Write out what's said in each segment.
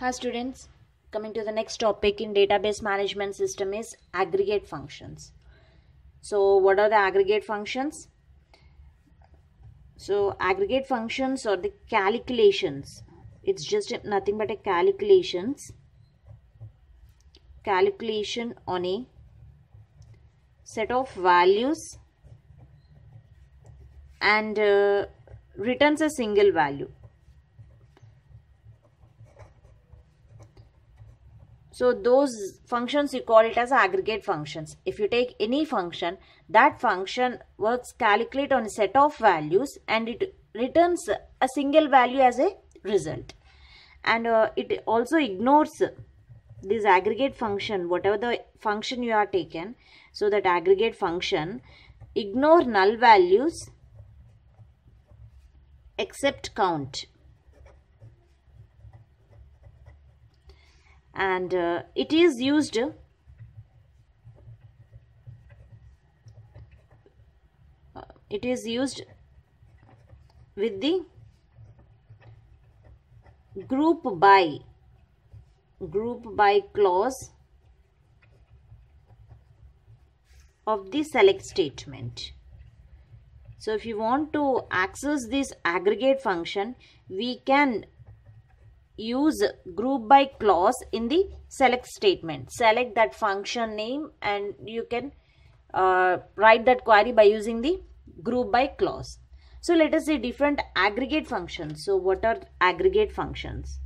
Hi students, coming to the next topic in database management system is aggregate functions. So what are the aggregate functions? So aggregate functions or the calculations, it's just nothing but a calculation on a set of values and returns a single value. So those functions, you call it as aggregate functions. If you take any function, that function works calculate on a set of values and it returns a single value as a result. And it also ignores this aggregate function, whatever the function you are taken. So that aggregate function ignores null values except count. And it is used with the group by clause of the select statement. So if you want to access this aggregate function, we can use group by clause in the select statement. Select that function name and you can write that query by using the group by clause. So let us say different aggregate functions. So what are aggregate functions?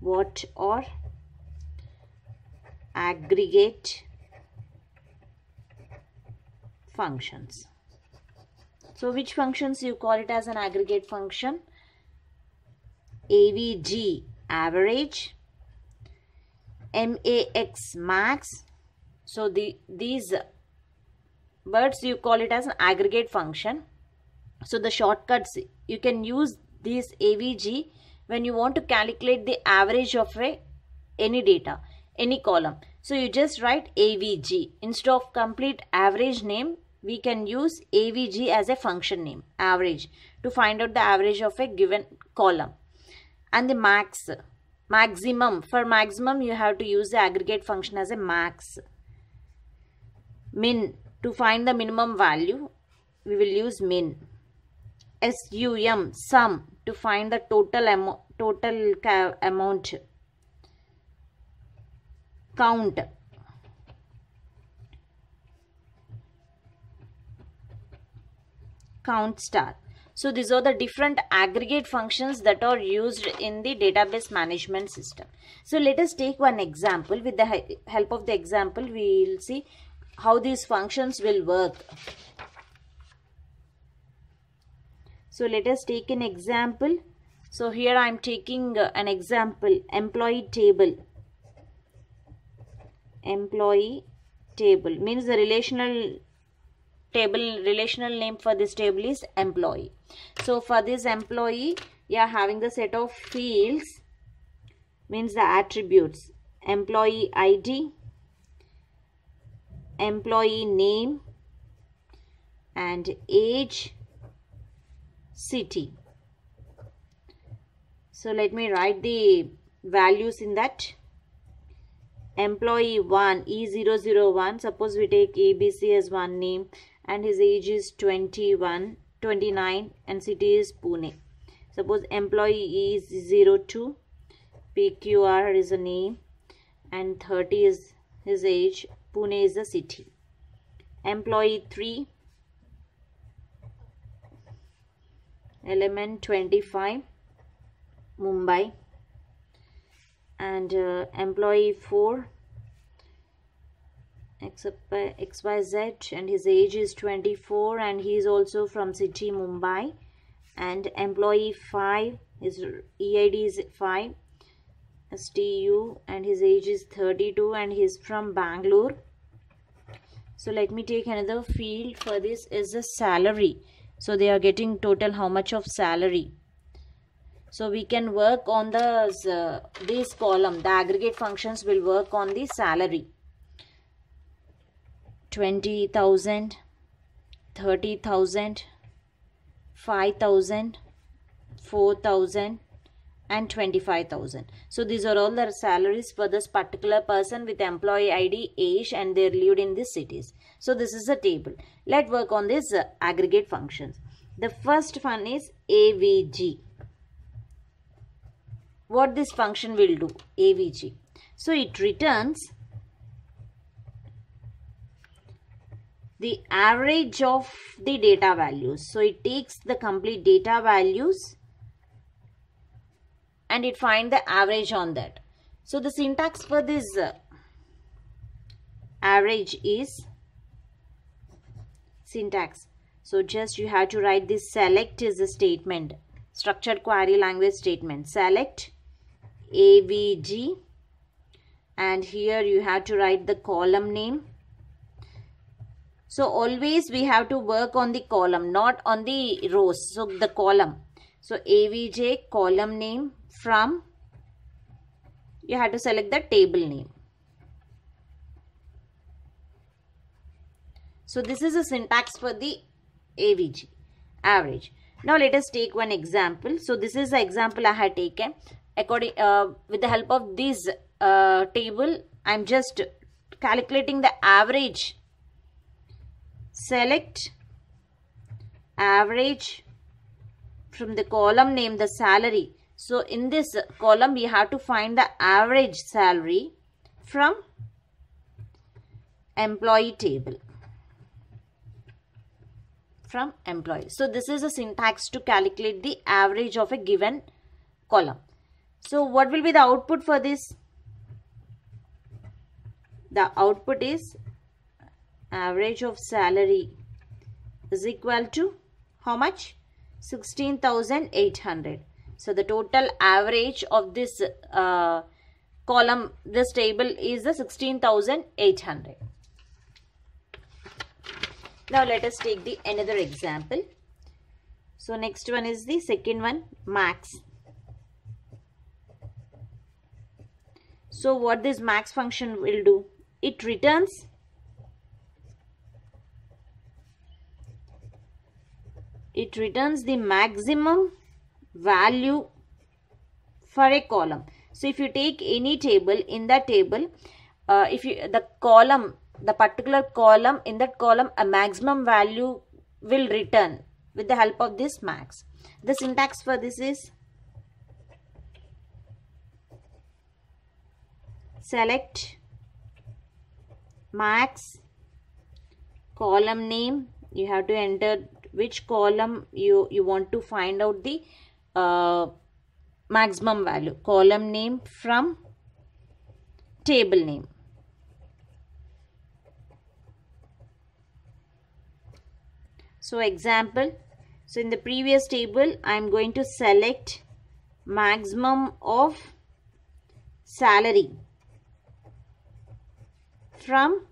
What are aggregate functions? So which functions you call it as an aggregate function? AVG, average, MAX, max. So these words you call it as an aggregate function. So the shortcuts, you can use this AVG when you want to calculate the average of any data, any column. So you just write AVG. Instead of complete average name, we can use AVG as a function name, average, to find out the average of a given column. And the max, maximum. For maximum, you have to use the aggregate function as a max. Min, to find the minimum value, we will use min. SUM, sum, to find the total amount. Count, count star. So these are the different aggregate functions that are used in the database management system. So let us take one example. With the help of the example, we will see how these functions will work. So let us take an example. So here I am taking an example, employee table. Employee table means the relational table, relational name for this table is employee. So for this employee, you are having the set of fields, means the attributes, employee ID, employee name, and age, city. So let me write the values in that. Employee 1, E001, suppose we take ABC as one name, and his age is 21, 29, and city is Pune. Suppose employee E02, PQR is a name, and 30 is his age, Pune is the city. Employee 3, element 25, Mumbai. And employee 4, XYZ, and his age is 24, and he is also from city Mumbai. And employee 5, his EID is 5, STU, and his age is 32, and he is from Bangalore. So let me take another field for this is the salary. So they are getting total how much of salary. So we can work on this column. The aggregate functions will work on the salary. 20,000, 30,000, 5,000, 4,000, and 25,000. So these are all the salaries for this particular person with employee ID, age, and they are lived in these cities. So this is a table. Let's work on these aggregate functions. The first one is AVG. What this function will do? AVG. So it returns the average of the data values. So it takes the complete data values and it finds the average on that. So the syntax for this average is syntax. So just you have to write this select is a statement, structured query language statement, select AVG, and here you have to write the column name. So always we have to work on the column, not on the rows. So the column. So AVJ column name from, you have to select the table name. So this is a syntax for the AVG, average. Now let us take one example. So this is the example I had taken. According with the help of this table, I am just calculating the average. Select average from the column name, the salary. So in this column we have to find the average salary from employee table. From employee. So this is a syntax to calculate the average of a given column. So what will be the output for this? The output is average of salary is equal to how much? 16,800. So the total average of this column, this table is the 16,800. Now let us take the another example. So next one is the second one, max. So what this max function will do? It returns the maximum value for a column. So if you take any table, in that table, the particular column, in that column a maximum value will return with the help of this max. The syntax for this is select max column name. You have to enter which column you want to find out the maximum value, column name from table name. So example, so in the previous table I am going to select maximum of salary from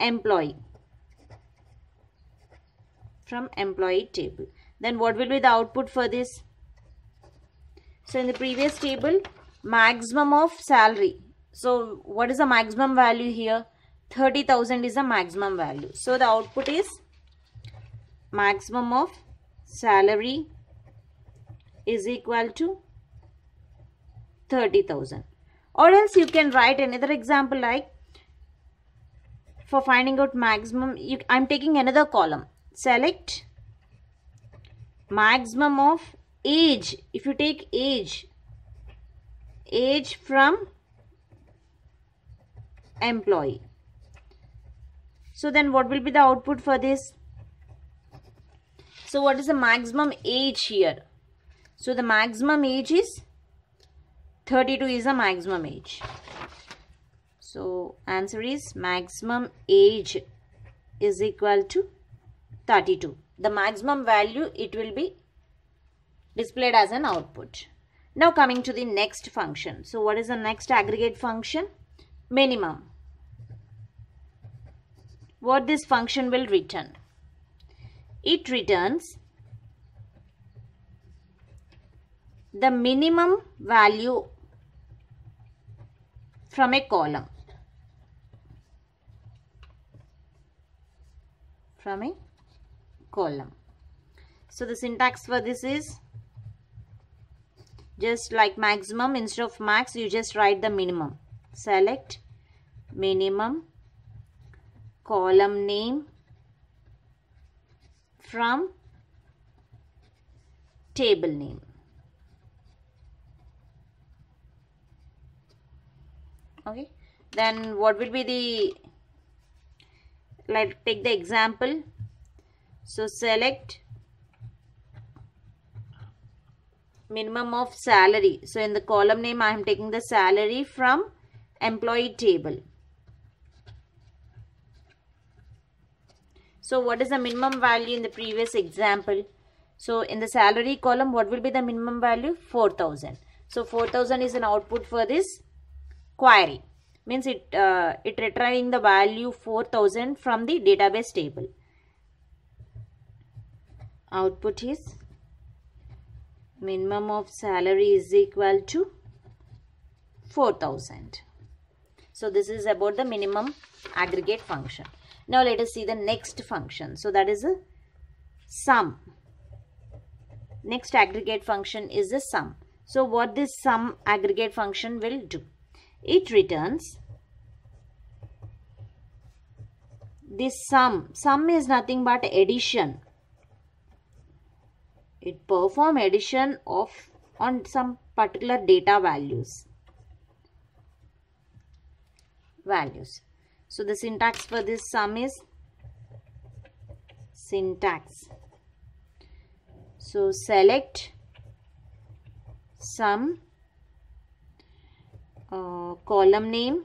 employee. From employee table. Then what will be the output for this? So in the previous table, maximum of salary. So what is the maximum value here? 30,000 is the maximum value. So the output is maximum of salary is equal to 30,000. Or else you can write another example like, for finding out maximum, I am taking another column. Select maximum of age. If you take age, age from employee. So then what will be the output for this? So what is the maximum age here? So the maximum age is 32 is the maximum age. So answer is maximum age is equal to 32. The maximum value, it will be displayed as an output. Now coming to the next function. So what is the next aggregate function? Minimum. What this function will return? It returns the minimum value from a column. From a column. So the syntax for this is just like maximum, instead of max you just write the minimum. Select minimum, column name, from table name. Okay, then what will be the, like, take the example. So select minimum of salary. So in the column name I am taking the salary from employee table. So what is the minimum value in the previous example? So in the salary column, what will be the minimum value? 4,000. So 4,000 is an output for this query. Means it retrieving the value 4,000 from the database table. Output is minimum of salary is equal to 4,000. So this is about the minimum aggregate function. Now let us see the next function. So that is a sum. Next aggregate function is a sum. So what this sum aggregate function will do? It returns this sum. Sum is nothing but addition. It performs addition on some particular data values. So the syntax for this sum is syntax. So select sum, column name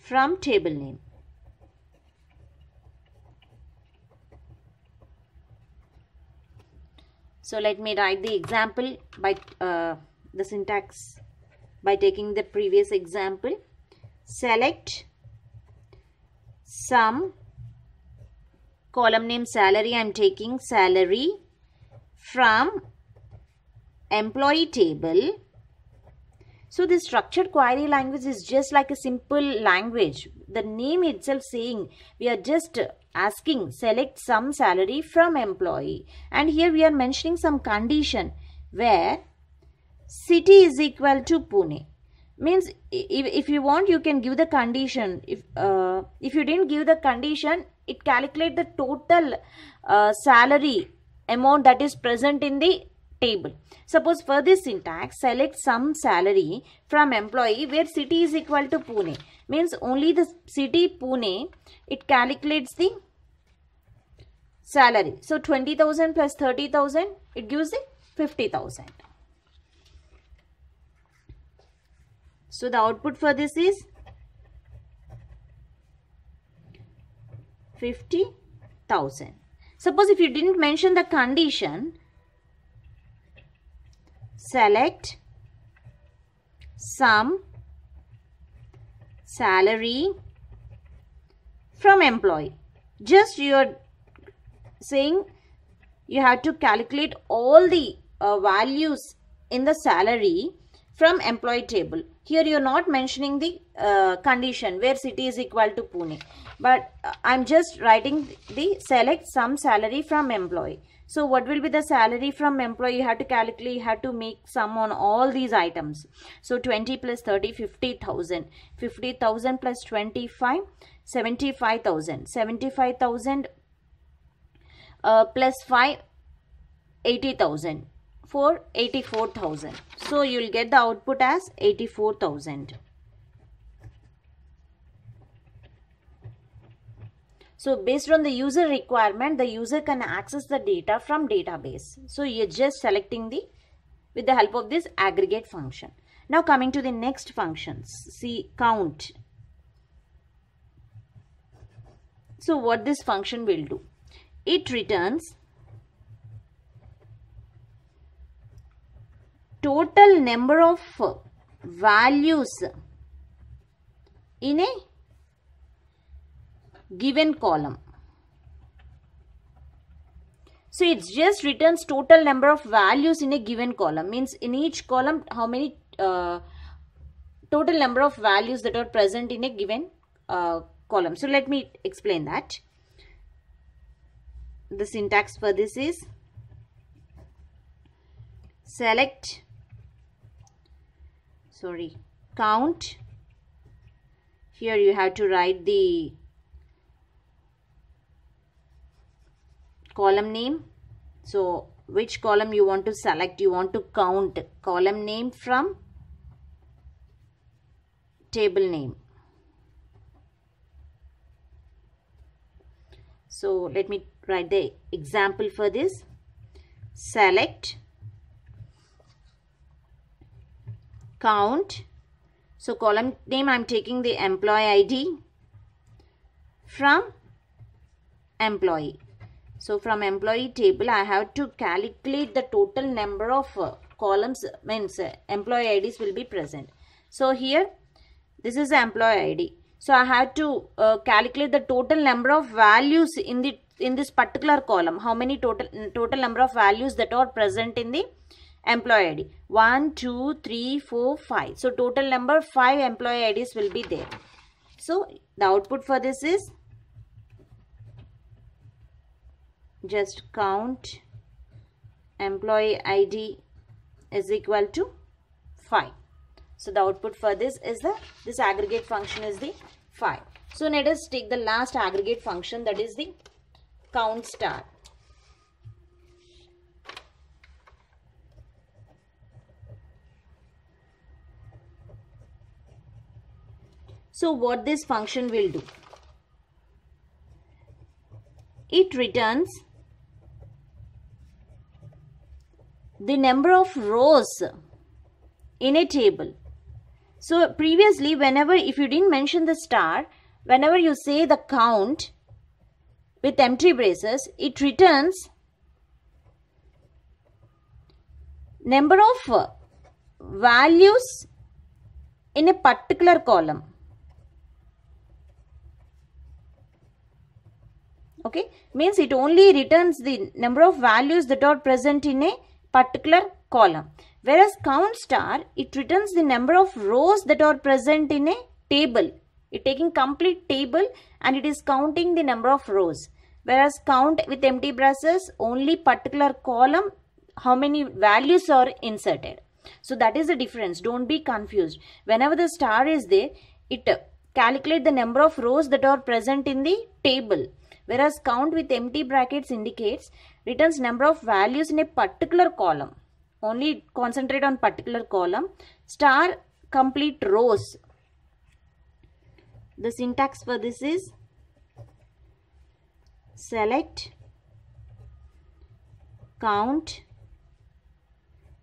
from table name. So let me write the example by the syntax by taking the previous example. Select sum, column name salary. I am taking salary from employee table. So this structured query language is just like a simple language. The name itself saying we are just asking select some salary from employee, and here we are mentioning some condition where city is equal to Pune. Means if you want, you can give the condition. If you didn't give the condition, it calculate the total salary amount that is present in the table. Suppose for this syntax, select some salary from employee where city is equal to Pune. Means only the city Pune, it calculates the salary. So 20,000 plus 30,000, it gives it 50,000. So the output for this is 50,000. Suppose if you didn't mention the condition, select sum salary from employee. Just you are saying you have to calculate all the values in the salary from employee table. Here you are not mentioning the condition where city is equal to Pune. But I am just writing the select sum salary from employee. So what will be the salary from employee? You have to calculate, you have to make sum on all these items. So 20 plus 30, 50,000. 50,000 plus 25, 75,000. 75,000 plus 5, 80,000. 4, 84,000. So you will get the output as 84,000. So based on the user requirement, the user can access the data from database. So you are just selecting the, with the help of this aggregate function. Now coming to the next functions. See count. So what this function will do? It returns total number of values in a given column. So it just returns total number of values in a given column. Means in each column how many total number of values that are present in a given column. So let me explain that. The syntax for this is count. Here you have to write the column name. So which column you want to select? You want to count column name from table name. So let me write the example for this. Select count. So column name, I'm taking the employee ID from employee. So from employee table, I have to calculate the total number of columns, means employee IDs will be present. So here, this is the employee ID. So I have to calculate the total number of values in the this particular column. How many total number of values that are present in the employee ID? 1, 2, 3, 4, 5. So total number 5 employee IDs will be there. So the output for this is just count employee ID is equal to 5. So the output for this is this aggregate function is the 5. So let us take the last aggregate function, that is the count star. So what this function will do? It returns the number of rows in a table. So previously, whenever, if you didn't mention the star, whenever you say the count with empty braces, it returns number of values in a particular column. Okay, means it only returns the number of values that are present in a particular column. Whereas count star, it returns the number of rows that are present in a table. It taking complete table and it is counting the number of rows. Whereas count with empty braces, only particular column, how many values are inserted. So that is the difference. Don't be confused. Whenever the star is there, it calculates the number of rows that are present in the table. Whereas count with empty brackets indicates returns number of values in a particular column. Only concentrate on particular column. Star complete rows. The syntax for this is select count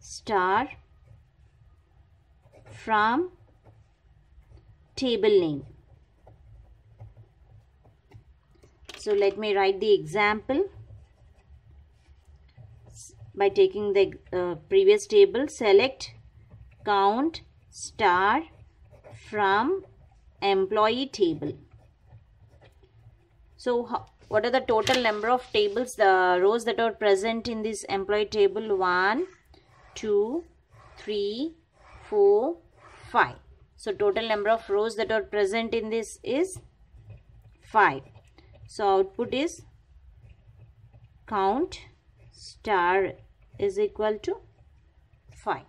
star from table name. So let me write the example by taking the previous table. Select count star from employee table. So what are the total number of rows that are present in this employee table? 1, 2, 3, 4, 5. So total number of rows that are present in this is 5. So output is count star is equal to 5.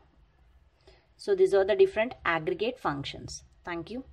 So these are the different aggregate functions. Thank you.